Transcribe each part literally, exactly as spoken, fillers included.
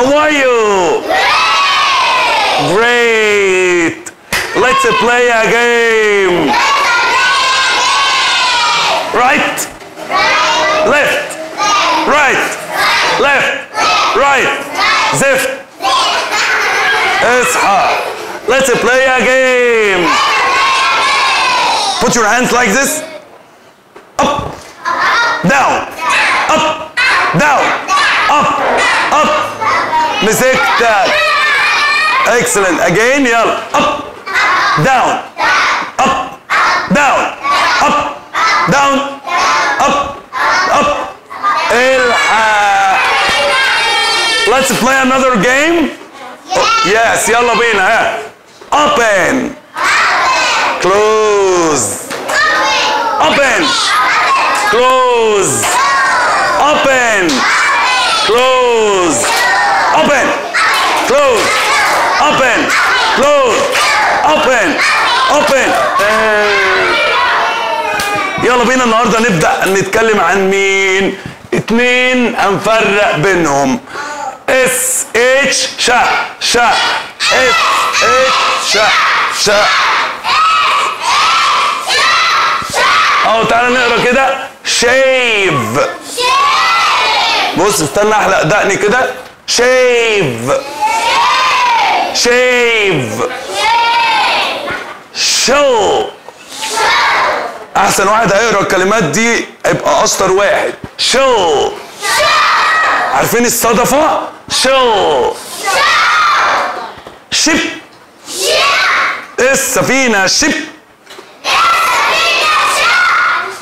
How are you? Great! Great! Let's play a game! Let's play a game. Right? Right! Left! Left. Right! Left! Left. Left. Right! Left. Left. Right! Let's play a game! Put your hands like this. Up! Down! Up! Down! Up! Up! مسكتك. Excellent. Again. يلا. Up. Down. Up. Down. Up. Down. Up. Up. الحق. Let's play another game. Yes. يلا بينا. ها. Open. Close. Open. Close. Open. Close. Open. Close. Open. Close. Open. Open. يلا بينا النهارده نبدأ نتكلم عن مين؟ اتنين هنفرق بينهم. اس اتش شا شا اس اتش شا شا اهو. تعالى نقرا كده. شيف. بص استنى احلق دقني كده. شيف. شيف. شو. احسن واحد هيقرا الكلمات دي يبقى اشطر واحد. شو. عارفين الصدفه؟ شو. شيب. السفينه شيب.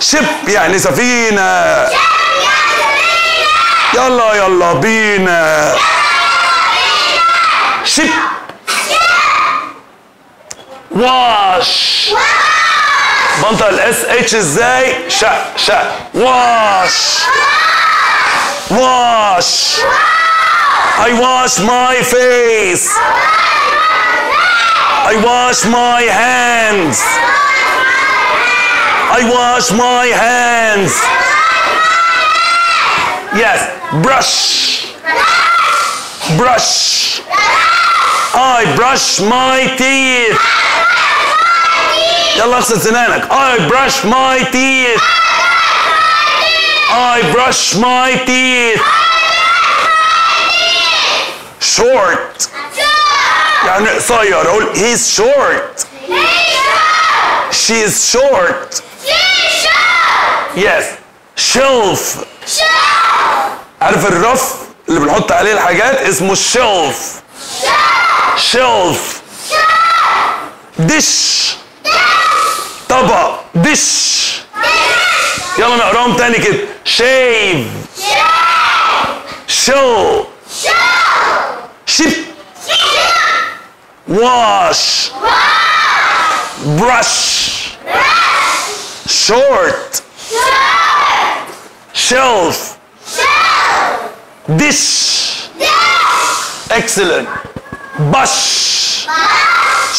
شيب يعني سفينة. يلا يلا بينا. شيب. واش. بنطق الاس اتش ازاي؟ شا شا. واش. واش. I wash my face. I wash my hands. I wash my hands. Yes. Brush. Brush. I brush my teeth. يلا اغسل سنانك. I brush my teeth. I brush my teeth. Short. يعني قصير. اقول he's short. She is short. Yes. Shelf. عارف الرف اللي بنحط عليه الحاجات اسمه الشلف. شلف. دش. طبق. دش. يلا نقراهم تاني كده. شيف. شو. شيب. واش. برش. شورت. Shelf. Shelf. Dish. Dish. Excellent. Bush.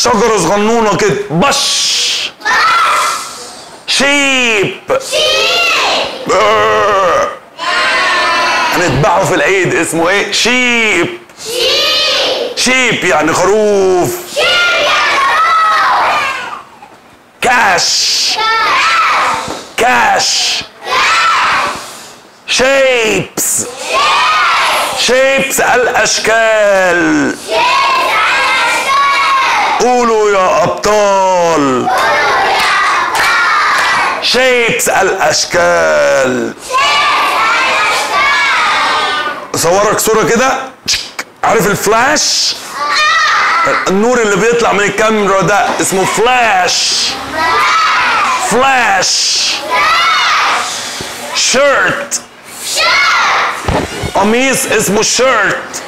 شجرة صغنونة كده. Bush. Sheep. Sheep. هنذبحه في العيد اسمه ايه؟ Sheep. Sheep. Sheep يعني خروف. Sheep يعني خروف. Cash. Cash. Shapes. Shapes الأشكال. قولوا يا أبطال. Shapes الأشكال. صورك صورة كده. عارف الفلاش؟ النور اللي بيطلع من الكاميرا ده اسمه فلاش. فلاش. شيرت. قميص اسمه شيرت.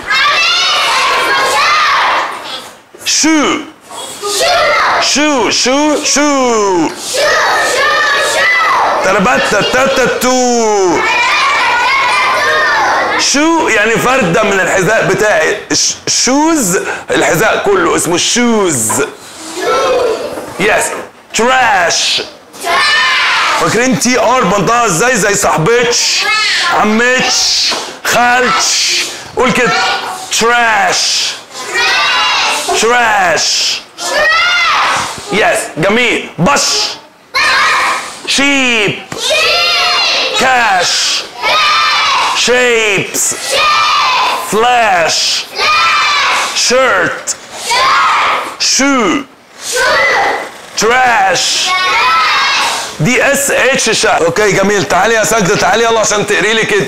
شو. شو شو شو. تربتة تتتو. شو يعني فردة من الحذاء بتاعي. شوز الحذاء كله اسمه الشوز. يس. تراش. فاكرين تي ار بنطقها ازاي؟ زي صاحبتش، عمتش، خالتش. قول كده. trash. Trash. Trash. Trash. Yes, جميل. بش. بش. Sheep. Sheep. Cash. Cash. Shapes. Shapes. Flash. Flash. Shirt. Shirt. Shoe. Shoe. Trash. Trash. دي اس اتش شهر. اوكي جميل. تعالي يا ساجدة، تعالي يلا عشان تقري لي كده.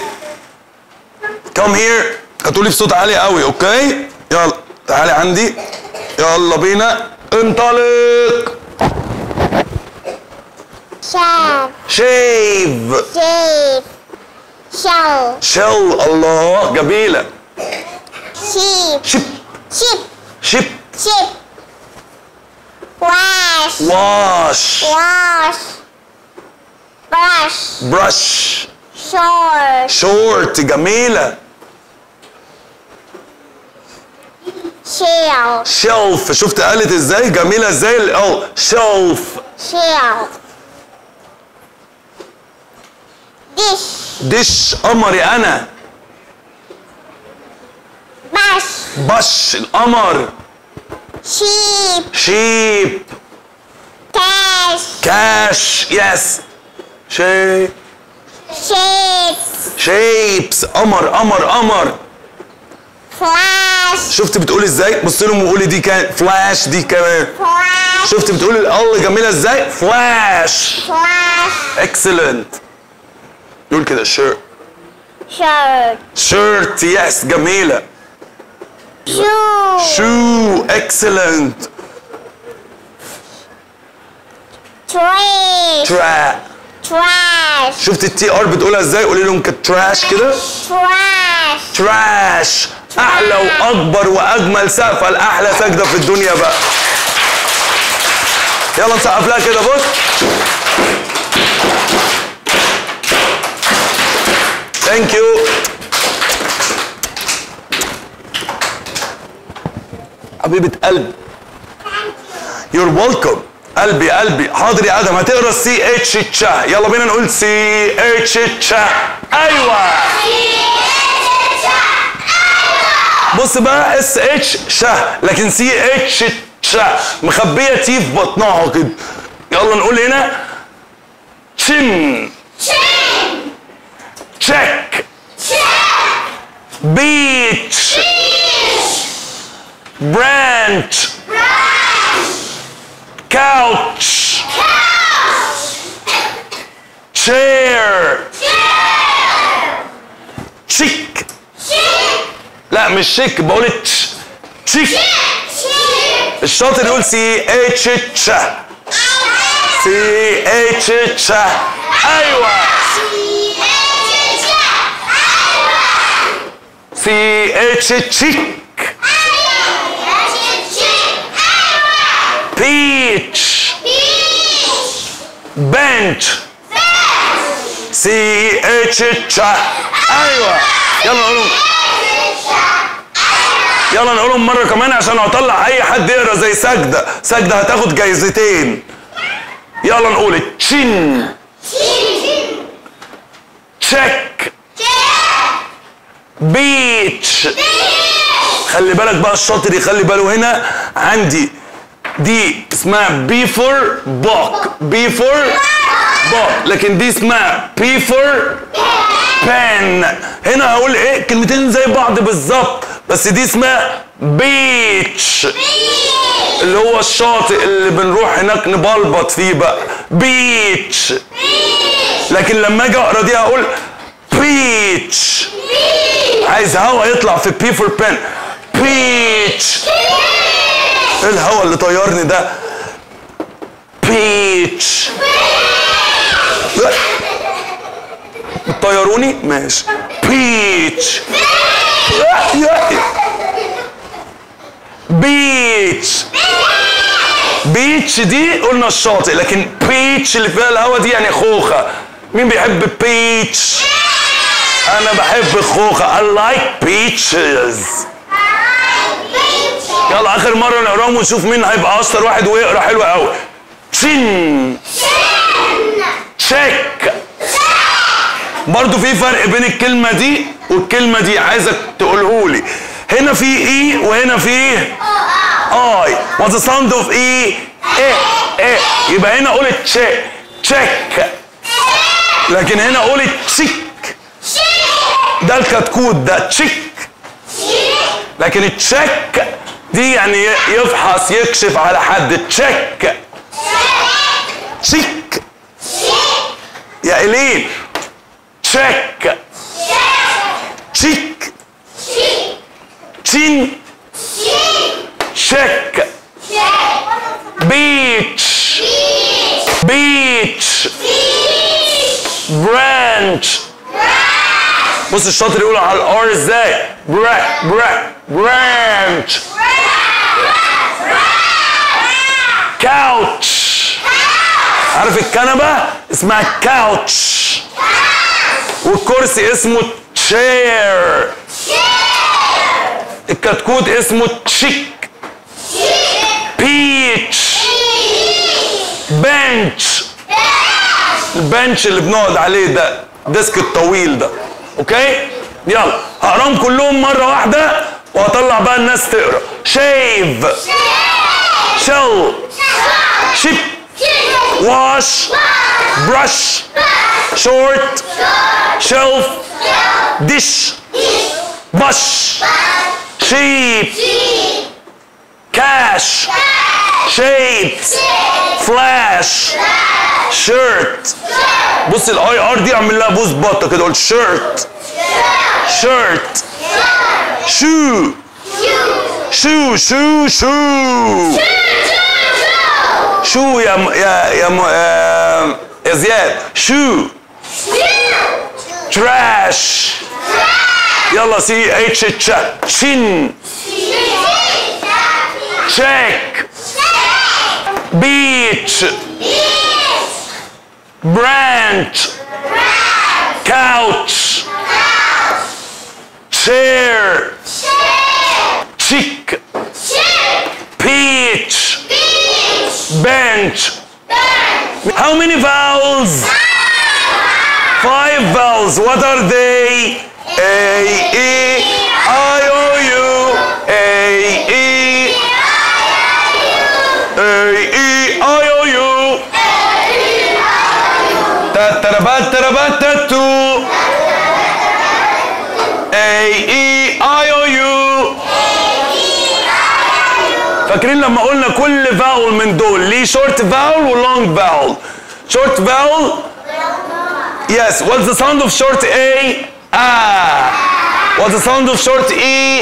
Come here. هتقولي بصوت عالي قوي، اوكي؟ يلا تعالي عندي. يلا بينا انطلق. شاف. شيف. شيف. شل. شل. الله جميلة. شيب. شيب. شيب. شيب. شيب. واش. واش. واش. برش. برش. شورت. شورت جميلة. شيلف. شيلف. شفت قالت ازاي؟ جميلة ازاي؟ اه شيلف. شيلف. دش. دش قمري انا. بش. بش القمر. شيب. شيب. كاش. كاش. يس. شي. شيبس. شيبس. قمر قمر قمر. فلاش. شفت بتقول ازاي؟ بص لهم وقولي دي كان فلاش، دي كمان فلاش. شفت بتقول الأل جميلة ازاي؟ فلاش. فلاش. اكسلنت. قول كده شيرت. شيرت. شيرت يس جميلة. شو. شو اكسلنت. تراش. ترا. تراش. شفت التي ار بتقولها ازاي؟ قولي لهم كانت تراش كده. تراش. تراش. أحلى وأكبر وأجمل سقفة لأحلى سجدة في الدنيا بقى. يلا نسقف لها كده بص. ثانك يو. حبيبة قلبي. يور ويلكم. قلبي قلبي. حاضر يا آدم هتقرا سي اتش تشا. يلا بينا نقول سي اتش تشا. أيوه. بص بقى اس اتش شه، لكن سي اتش شه مخبيه تي في بطنها كده. يلا نقول هنا تشين تشين تشيك تشيك بيتش بيتش برانش برانش كاوتش كاوتش تشير تشير تشيك. لا مش شيك، بقول تش. تشيك. الشاطر يقول سي اتش تشا. سي اتش تشا. ايوه. سي اتش تشا. ايوه. سي اتش تشيك. ايوه. تشيك. ايوه. بيتش. بيتش. بنت. بنت. سي اتش تشا. ايوه. يلا نقولهم. يلا نقولهم مرة كمان عشان اطلع اي حد يقرا زي سجدة. سجدة هتاخد جايزتين. يلا نقول تشين تشين تشيك بيتش. خلي بالك بقى الشاطر يخلي باله. هنا عندي دي اسمها بي فور باك. بي فور باك. لكن دي اسمها بي فور بان. هنا هقول ايه؟ كلمتين زي بعض بالظبط، بس دي اسمها بيتش اللي هو الشاطئ اللي بنروح هناك نبلبط فيه بقى. بيتش. لكن لما اجي اقرا دي هقول بيتش. عايز هوا يطلع في بي فور بان. بيتش. ايه الهوا اللي طيرني ده؟ بيتش. بتطيروني؟ ماشي. بيتش. بيتش. بيتش دي قلنا الشاطئ، لكن بيتش اللي فيها الهوا دي يعني خوخة. مين بيحب بيتش؟ أنا بحب الخوخة. I like peaches. يلا آخر مرة نقراهم ونشوف مين هيبقى أشطر واحد ويقرا حلو أوي. تشين. تشيك. برضه في فرق بين الكلمة دي والكلمة دي، عايزك تقولهولي. هنا في اي وهنا في ايه؟ اي. وذا ساوند اوف ايه؟ ايه ايه. يبقى هنا قول تشيك تشيك، لكن هنا قول تشيك. ده الكتكوت ده تشيك، لكن التشيك دي يعني يفحص يكشف على حد. تشيك تشيك يا إيلين. تشيك تشيك تشين تشيك بيتش بيتش برانش. بص الشاطر يقول على الار ازاي؟ برا برا برانش كاوتش. عارف الكنبه اسمها كاوتش، والكرسي اسمه تشير، الكتكوت اسمه تشيك، بيتش بنش. البنش اللي بنقعد عليه ده الديسك الطويل ده. اوكي يلا هقراهم كلهم مره واحده وهطلع بقى الناس تقرا. شيف شل شيب wash brush short shelf dish bush sheep cash shapes flash shirt. بص الاي ار دي اعمل لها بوز بطه كده، قول shirt shirt shoe shoe shoe shoe شو يا م... يا يا م... يا زياد. شو تراش. يلا سي اتش تشا شن تشيك بيتش برانش كاوتش تشير تشيك بيتش bench. bench. How many vowels? Five. Five vowels. What are they? A, E, I, O, U. A, E, A, E, I, O, U. Ta, ta, ra, ba, ta, ra, ba, ta, tu. A, E, I, O, U. فاكرين لما قلنا كل فاول من دول ليه شورت فاول ولونج فاول؟ شورت فاول يس. واتس ذا ساوند اوف شورت اي؟ اه. واتس ذا ساوند اوف شورت اي؟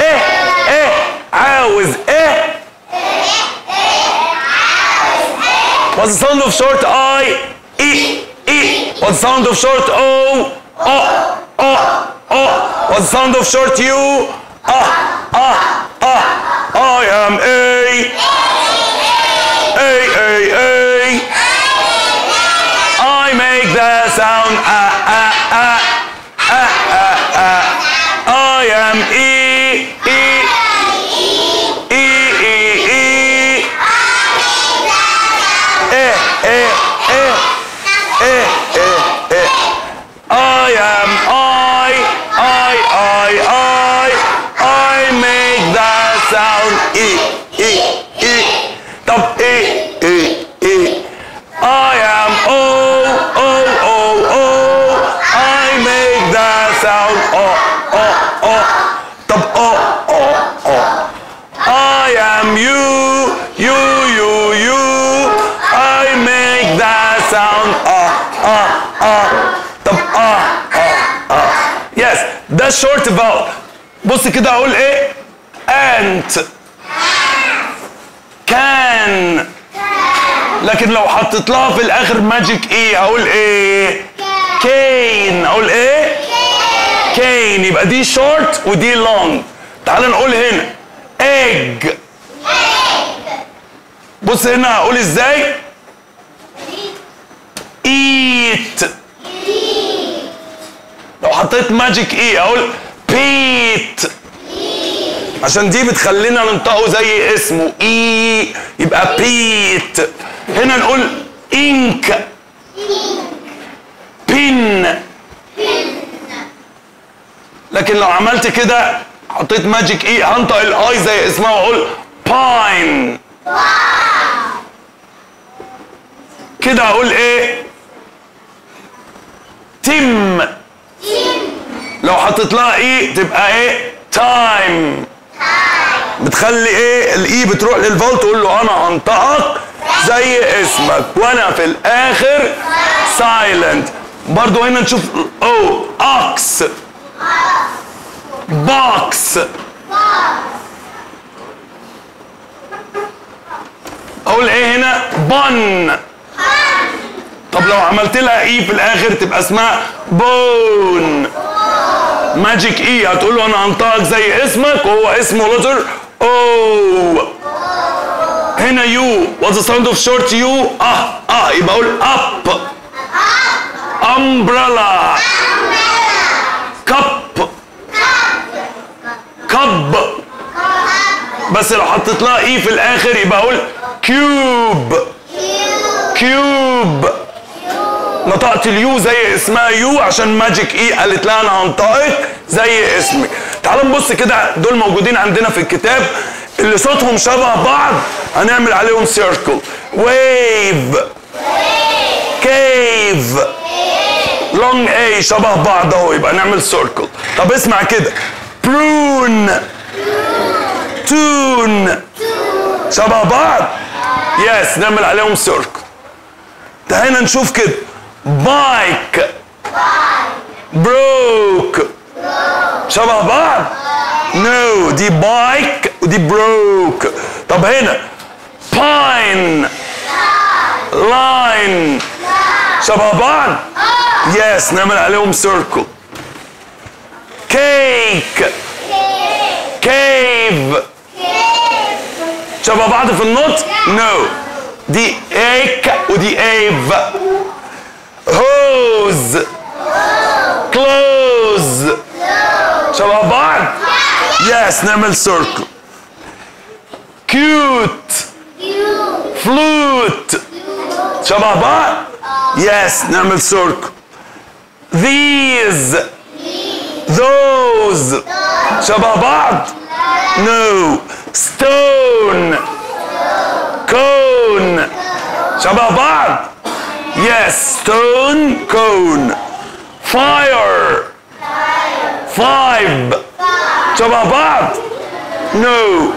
ايه ايه. عاوز ايه؟ واتس ذا ساوند اوف شورت اي؟ اي اي. واتس ذا ساوند اوف شورت او؟ او او او. واتس ذا ساوند اوف شورت يو؟ اه اه اه. I am A. A, A, A. I make the sound A, A, A. A, A, A. I am E, E. E, E, E. E, E, E. E, E, E. I am I. I, I, I. I make the sound E, E, E. Top E, E, E. I am O, O, O, O. I make the sound O, O, O. Top O, O, O. I am U, U, U, U. I make the sound A, A, A. Top A, A, A. Yes, that's short vowel. بص كده اقول ايه؟ أنت كان، لكن لو حطيت لها في الآخر ماجيك إيه أقول إيه؟ كين. أقول إيه؟ كين. يبقى دي شورت ودي لونج. تعال نقول هنا إيج. بص هنا هقول إزاي؟ إيت. لو حطيت ماجيك إيه أقول بيت، عشان دي بتخلينا ننطقه زي اسمه اي، يبقى بيت. هنا نقول انك بن، لكن لو عملت كده حطيت ماجيك اي هنطق الاي زي اسمها واقول باين. كده هقول ايه؟ تم. لو حطيت لها اي تبقى ايه؟ تايم. بتخلي ايه؟ الاي بتروح للفولت تقول له انا هنطقك زي اسمك وانا في الاخر سايلنت. برضو هنا نشوف او اكس بوكس. اقول ايه هنا؟ بن. طب لو عملت لها اي في الاخر تبقى اسمها بون. ماجيك اي هتقول له انا هنطقك زي اسمك وهو اسمه لتر او. هنا يو what's the sound of short يو؟ اه اه يبقى اقول اب. امبريلا. كب. كب. بس لو حطيت لها اي في الاخر يبقى اقول كيوب. كيوب. نطقت اليو زي اسمها يو عشان ماجيك اي قالت لها انا هنطقك زي اسمك. تعالوا نبص كده، دول موجودين عندنا في الكتاب اللي صوتهم شبه بعض هنعمل عليهم سيركل. ويف. كيف. لونج اي شبه بعض اهو يبقى نعمل سيركل. طب اسمع كده، برون. تون. شبه بعض؟ يس نعمل عليهم سيركل. تعالى نشوف كده، بايك. بروك. شبه بعض؟ نو no. دي بايك ودي بروك. طب هنا باين. لاين. شبه بعض؟ يس نعمل عليهم سيركل. كيك. كيف. شبه بعض في النطق؟ نو. دي ايك ودي ايف. هوز. كلوز. شبه بعض؟ يس نعمل سيركل. كيوت. فلوت. شبه بعض؟ يس نعمل سيركل. ذيز. ذوز. شبه بعض؟ نو. ستون. كون. شبه بعض؟ يس ستون كون. فاير. فايب. شبه بعض؟ نو.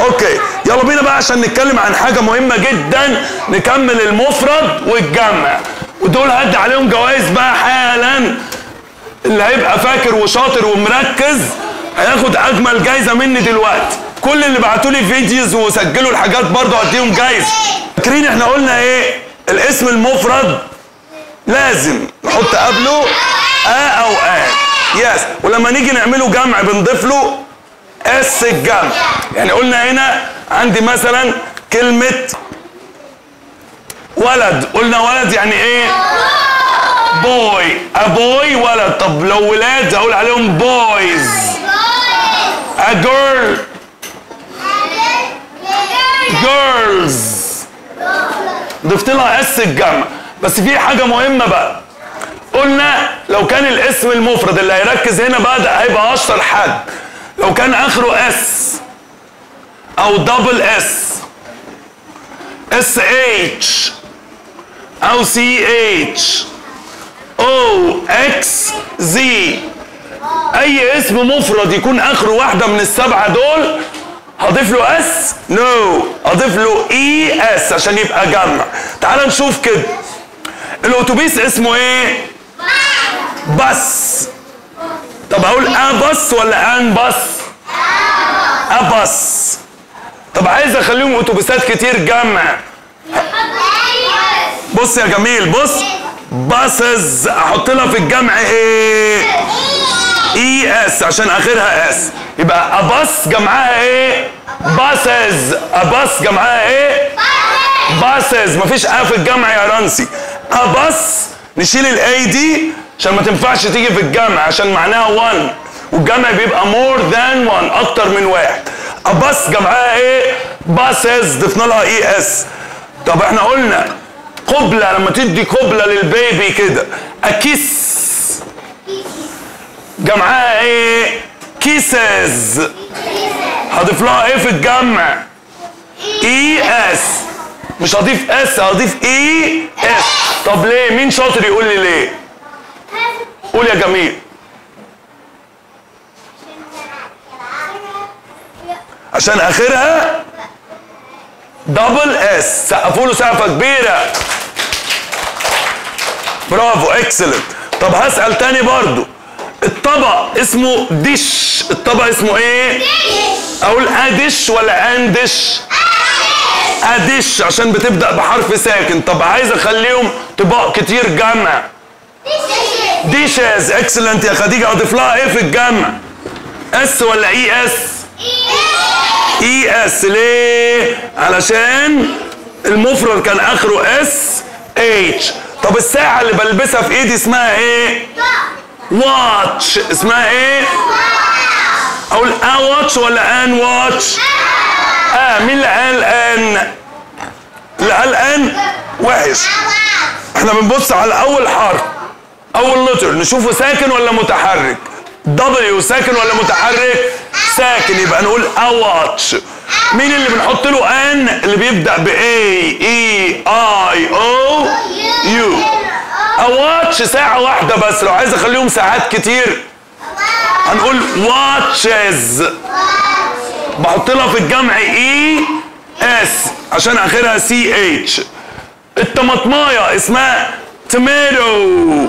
اوكي يلا بينا بقى عشان نتكلم عن حاجه مهمه جدا، نكمل المفرد والجمع، ودول هدي عليهم جوائز بقى حالا. اللي هيبقى فاكر وشاطر ومركز هياخد اجمل جايزه مني دلوقتي. كل اللي بعتولي فيديوز وسجلوا الحاجات برضه هديهم جايزه. فاكرين احنا قلنا ايه؟ الاسم المفرد لازم نحط قبله اه او اه. يس ولما نيجي نعمله جمع بنضيف له اس الجمع. يعني قلنا هنا عندي مثلا كلمة ولد، قلنا ولد يعني ايه؟ بوي. ابوي ولد. طب لو ولاد اقول عليهم بويز. اجيرل. جيرلز. ضفت لها اس الجمع. بس في حاجة مهمة بقى، قلنا لو كان الاسم المفرد اللي هيركز هنا بقى ده هيبقى اشطر حد، لو كان اخره اس او دبل اس اس اتش او سي اتش او اكس زي، اي اسم مفرد يكون اخره واحده من السبعه دول هضيف له اس؟ نو، هضيف له اي اس عشان يبقى جمع. تعال نشوف كده، الاتوبيس اسمه ايه؟ بس. طب هقول ابس ولا ان بس؟ ابس. طب عايز اخليهم اتوبيسات كتير جمع، بص يا جميل بص، باسز احط لها في الجمع ايه؟ اي اس عشان اخرها اس، يبقى ابس جمعها ايه؟ باسز. ابس جمعها ايه؟ باسز. مفيش ا في الجمع يا رانسي. ابس نشيل الاي دي عشان ما تنفعش تيجي في الجمع عشان معناها وان، والجمع بيبقى مور ذان وان، اكتر من واحد. اباس جمعها ايه؟ باسز، ضفنا لها اي اس. طب احنا قلنا قبله، لما تدي قبله للبيبي كده، اكيس جمعها ايه؟ كيسز. هضيف لها ايه في الجمع؟ اي اس. مش هضيف اس، هضيف اي اس. طب ليه؟ مين شاطر يقول لي ليه؟ قول يا جميل. عشان اخرها دبل اس. سقفوا له سقفه كبيره. برافو، اكسلنت. طب هسال تاني برضو. الطبق اسمه ديش، الطبق اسمه ايه؟ ديش. اقول ادش ولا اندش؟ ادش. ادش عشان بتبدا بحرف ساكن. طب عايز اخليهم طباق كتير جمع. ديشز. ديشز، اكسلنت يا خديجه. اضيف لها ايه في الجمع؟ اس ولا اي اس؟ اي اس. ليه؟ علشان المفرد كان اخره اس اتش. طب الساعه اللي بلبسها في ايدي اسمها ايه؟ واتش. اسمها ايه؟ اقول ا واتش ولا ان واتش؟ اه. مين اللي قال ان؟ اللي قال ان وحش. احنا بنبص على اول حرف، اول لتر، نشوفه ساكن ولا متحرك. دبليو ساكن ولا متحرك؟ ساكن. يبقى نقول ا واتش. مين اللي بنحط له ان؟ اللي بيبدا ب اي اي اي او يو. واتش ساعة واحدة بس. لو عايز اخليهم ساعات كتير هنقول واتشز. بحط لها في الجمع اي اس عشان اخرها سي اتش. الطماطمايه اسمها تميرو.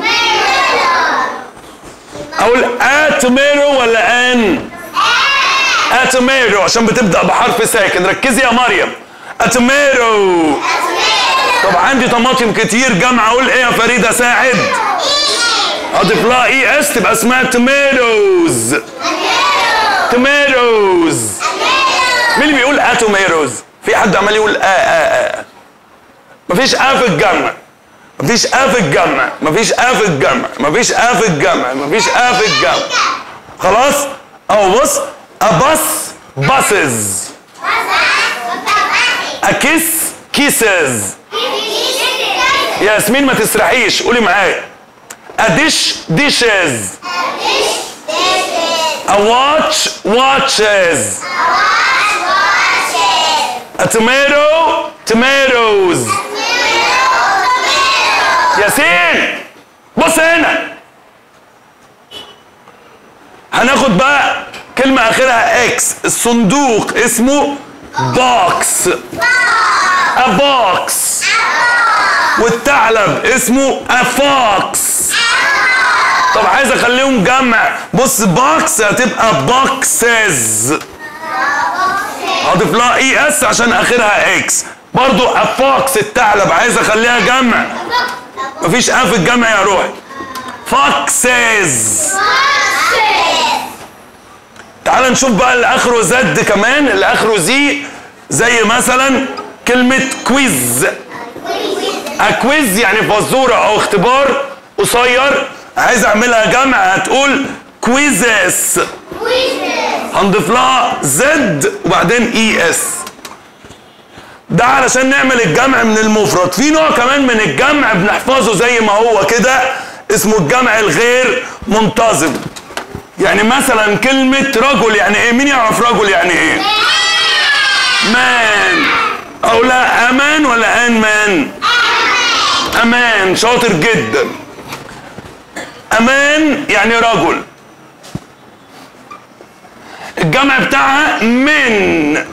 اقول اتميرو ولا ان؟ اتميرو عشان بتبدا بحرف ساكن. ركزي يا مريم. اتميرو. طب عندي طماطم كتير جمع، اقول ايه يا فريده ساعد؟ اضيف لها اي اس تبقى اسمها توميروز. توميروز. مين اللي بيقول ا توميروز؟ في حد عمال يقول ا ا ا. مفيش ا في الجمع. مفيش ا في الجمع. مفيش ا في الجمع. مفيش ا في الجمع. مفيش ا في الجمع. خلاص؟ اهو بص، ابص باسز. اكيس كيسز. ياسمين ما تسرحيش، قولي معايا. ادش ديشز. اواتش واتشز. اتوميرو توميروز. ياسين بص هنا، هناخد بقى كلمة اخرها اكس. الصندوق اسمه بوكس. ابوكس. والثعلب اسمه افوكس. طب عايز اخليهم جمع. بص بوكس هتبقى بوكسز. هضيف لها اي اس عشان اخرها اكس. برضو افوكس الثعلب عايز اخليها جمع. مفيش ا في الجمع يا روحي. فوكسز. تعال نشوف بقى اللي اخره زد كمان، اللي اخره زي، زي مثلا كلمة كويز. اكويز يعني فزورة او اختبار قصير. عايز اعملها جمع هتقول كويزس. هنضيف لها زد وبعدين اي اس. ده علشان نعمل الجمع من المفرد. في نوع كمان من الجمع بنحفظه زي ما هو كده، اسمه الجمع الغير منتظم. يعني مثلا كلمة رجل يعني ايه؟ مين يعرف رجل يعني ايه؟ مان. أو لا أمان ولا أن مان؟ أمان. شاطر جدا. أمان يعني رجل. الجمع بتاعها من.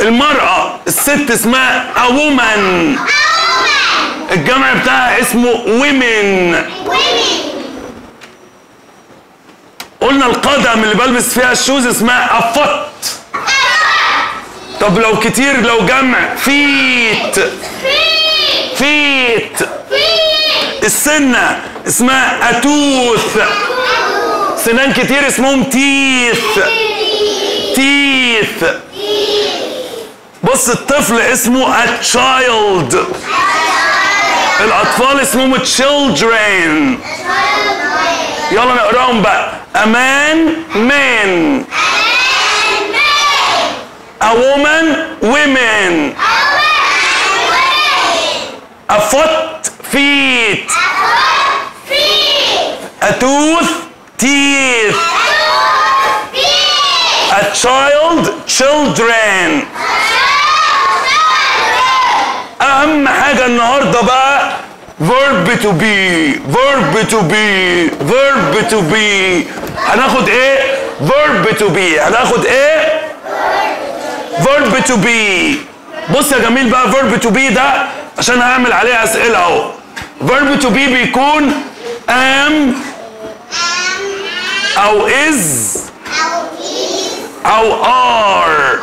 المرأة الست اسمها a woman. الجمع بتاعها اسمه women. قلنا القدم اللي بلبس فيها الشوز اسمها a foot. طب لو كتير، لو جمع فيت. فيت. فيت. السنة اسمها اتوث. سنان كتير اسمهم تيث. تيث. بص الطفل اسمه a child. الأطفال اسمهم children. يلا نقراهم بقى. A man man. A woman, women. A foot, feet. A tooth, teeth. A child, children. أهم حاجة النهاردة بقى verb to be verb to be verb to be هناخد ايه؟ verb to be هناخد ايه؟ verb to be. بص يا جميل بقى verb to be ده عشان هعمل عليه اسئله اهو. verb to be بيكون am او is او are.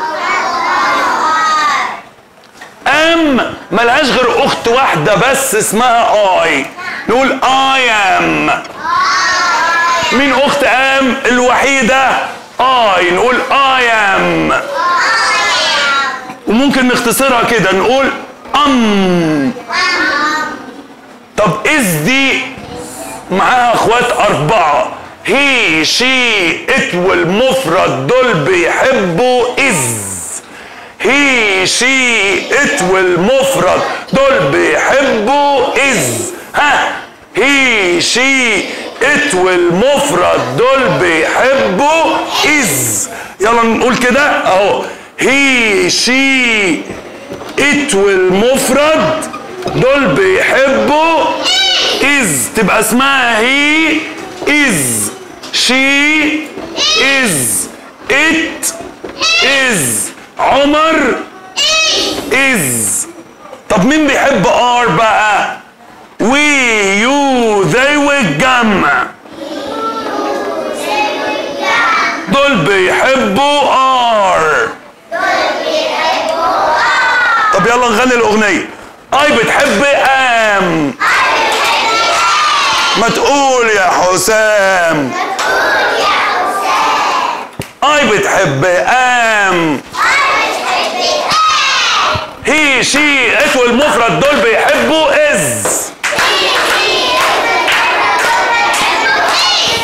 am ملهاش غير اخت واحده بس اسمها اي. نقول اي ام. مين اخت ام الوحيده؟ اي. نقول اي ام. وممكن نختصرها كده نقول ام. طب از دي معاها اخوات اربعه. هي شي ات والمفرد دول بيحبوا از. هي شي ات والمفرد دول بيحبوا از. ها هي شي ات والمفرد دول بيحبوا از. يلا نقول كده اهو. هي شي ات والمفرد دول بيحبوا از. تبقى اسمها هي از، شي از، ات از، عمر از. طب مين بيحب ار بقى؟ وي يو ذي والجمع دول بيحبوا ار. طب يلا نغني الاغنيه. اي بتحب ام. ما تقول يا حسام. اي بتحب ام. هي شي ات والمفرد دول بيحبوا از.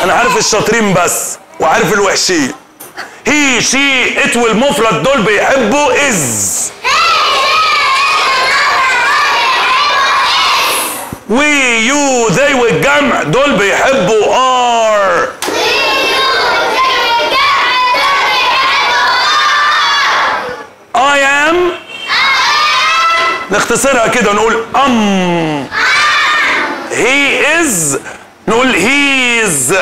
انا عارف الشاطرين بس وعارف الوحشين. هي شي ات والمفرد دول بيحبوا از. وي يو ذي والجمع دول بيحبوا ار. اي ام نختصرها كده نقول ام. هي از نقول هيز.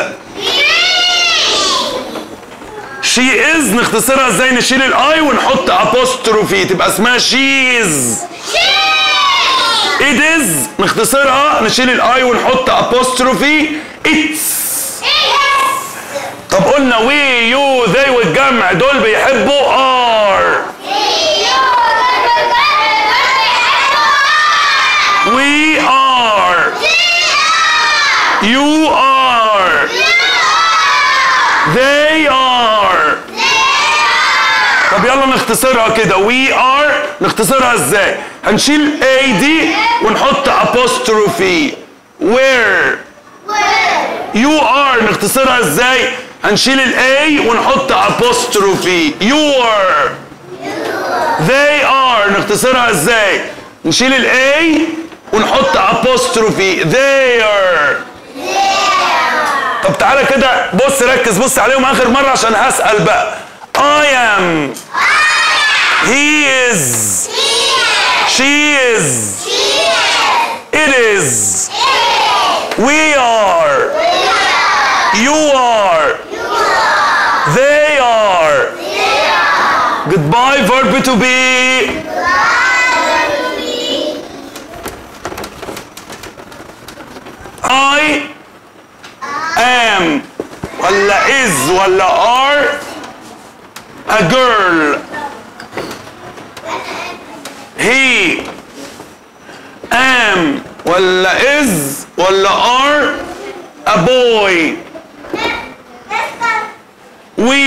شي از نختصرها ازاي؟ نشيل الاي ونحط ابوستروفي تبقى اسمها شيز. ات از نختصرها نشيل الاي ونحط ابوستروفي اتس. طب قلنا وي يو ذي والجمع دول بيحبوا ار. We are. You are. They are. طب يلا نختصرها كده. We are نختصرها ازاي؟ هنشيل A دي ونحط apostrophe. Where. You are نختصرها ازاي؟ هنشيل ال A ونحط apostrophe. You are. They are نختصرها ازاي؟ نشيل ال A ونحط apostrophe there. طب تعالى كده بص ركز بص عليهم اخر مرة عشان هسأل بقى. I am. He is. She is. It is. We are. You are. They are. Goodbye verb to be. I am ولا is ولا are a girl. He am ولا is ولا are a boy. We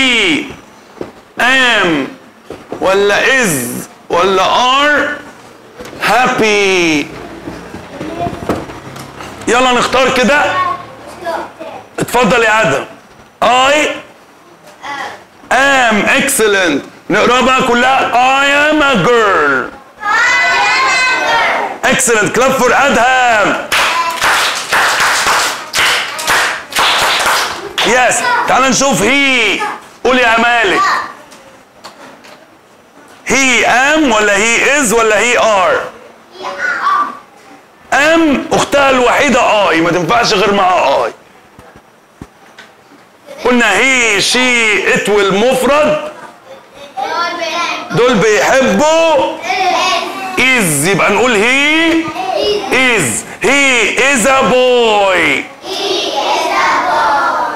am ولا is ولا are happy. يلا نختار كده. اتفضل يا ادم. I am excellent. نقراها بقى كلها. I am a girl. Excellent. Clap for Adham. ياس. تعال نشوف هي. قول يا مالك. هي ام ولا هي از ولا هي ار؟ ام اختها الوحيده اي، ما تنفعش غير معاها اي. قلنا هي شي ات والمفرد دول بيحبوا از، يبقى نقول هي از. هي از ا بوي.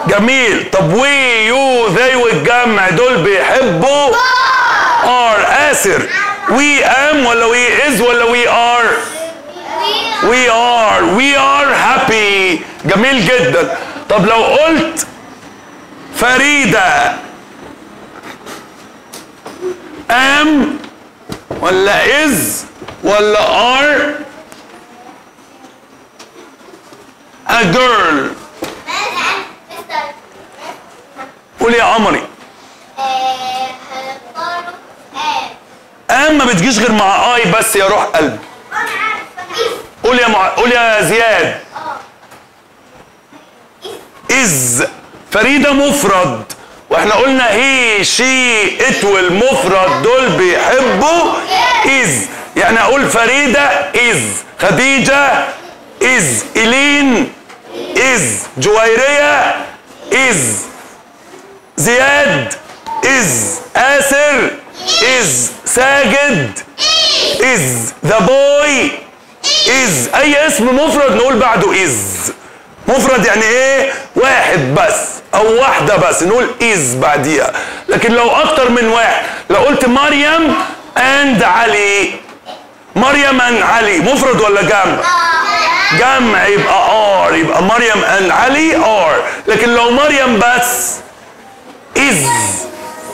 جميل. طب وي يو ذي والجمع دول بيحبوا ار. آسر وي ام ولا وي از ولا وي ار؟ وي ار. وي ار هابي. جميل جدا. طب لو قلت فريدة ام ولا از ولا ار؟ a girl. قول يا عمري. ام ما بتجيش غير مع اي بس يا روح قلبي. قول يا مع... قول يا زياد. از. فريدة مفرد، واحنا قلنا هي شي ات والمفرد دول بيحبوا از، يعني اقول فريدة از، خديجة از، إيلين از، جويرية از، زياد از، آسر از، ساجد از، ذا بوي از. أي اسم مفرد نقول بعده از. مفرد يعني ايه؟ واحد بس او واحدة بس نقول از بعديها، لكن لو اكتر من واحد، لو قلت مريم اند علي. مريم اند علي مفرد ولا جمع؟ جمع، يبقى ار، يبقى مريم اند علي ار. لكن لو مريم بس از.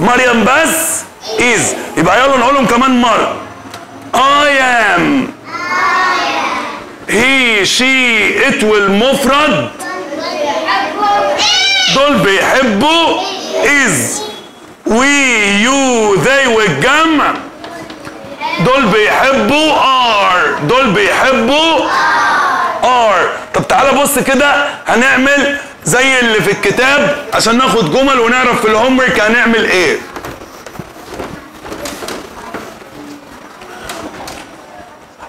مريم بس از. يبقى يلا نقولهم كمان مرة. I am. هي شي ات والمفرد دول بيحبوا از. وي يو ذي والجمع دول بيحبوا ار. دول بيحبوا ار. طب تعالى بص كده، هنعمل زي اللي في الكتاب عشان ناخد جمل ونعرف في الهومورك هنعمل ايه.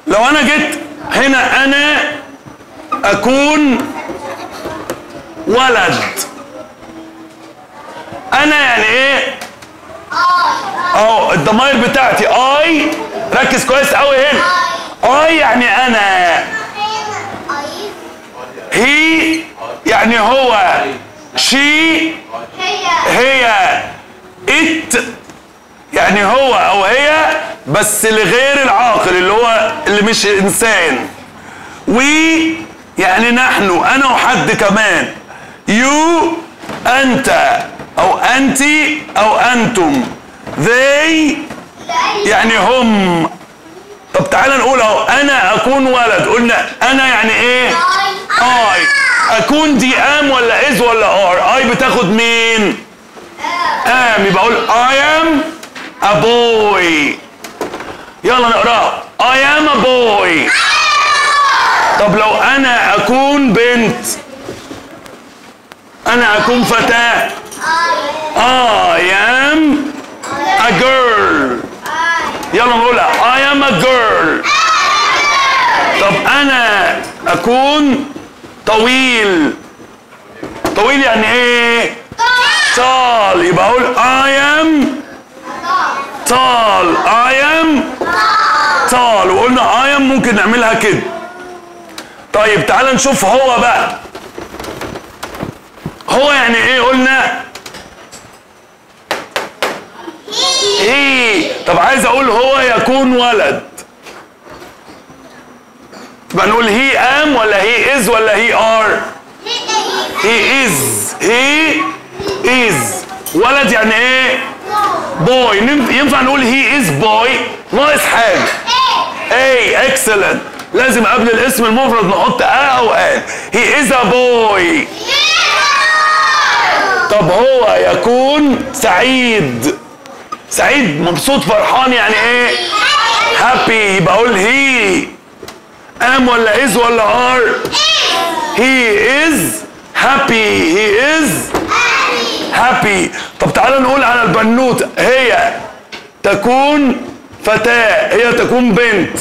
لو انا جيت هنا انا اكون ولد. انا يعني ايه؟ اهو الضمائر بتاعتي اي. ركز كويس قوي هنا. اي يعني انا. هي يعني هو. شي هي. ات يعني هو او هي بس لغير العاقل اللي هو اللي مش انسان. وي يعني نحن، انا وحد كمان. يو انت او انت او انتم. they يعني هم. طب تعالى نقول اهو انا اكون ولد. قلنا انا يعني ايه؟ اي. اكون دي ام ولا از ولا ار؟ اي بتاخد مين؟ ام. يبقى اقول I am a boy. يلا نقراها. I am a boy. طب لو أنا أكون بنت. أنا أكون فتاة. I am a girl. يلا نقولها. I am a girl. طب أنا أكون طويل. طويل يعني إيه؟ tall. يبقى أقول I am tall. I am tall. وقلنا I am ممكن نعملها كده. طيب تعال نشوف هو بقى. هو يعني ايه؟ قلنا ايه. طب عايز اقول هو يكون ولد، يبقى نقول هي ام ولا هي از ولا هي ار؟ هي از. هي از. ولد يعني ايه؟ بوي. ينفع نقول هي از بوي؟ ناقص حاجه. اي. اكسلنت. لازم قبل الاسم المفرد نحط ا او ان. هي از ا بوي. طب هو يكون سعيد. سعيد مبسوط فرحان يعني ايه؟ هابي. يبقى اقول هي ام ولا از ولا ار؟ هي از هابي. هي از happy. طب تعالى نقول على البنوتة، هي تكون فتاة، هي تكون بنت،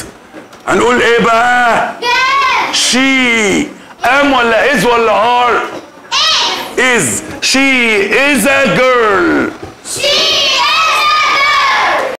هنقول ايه بقى؟ شي ام ولا از ولا ار؟ از. شي از a girl.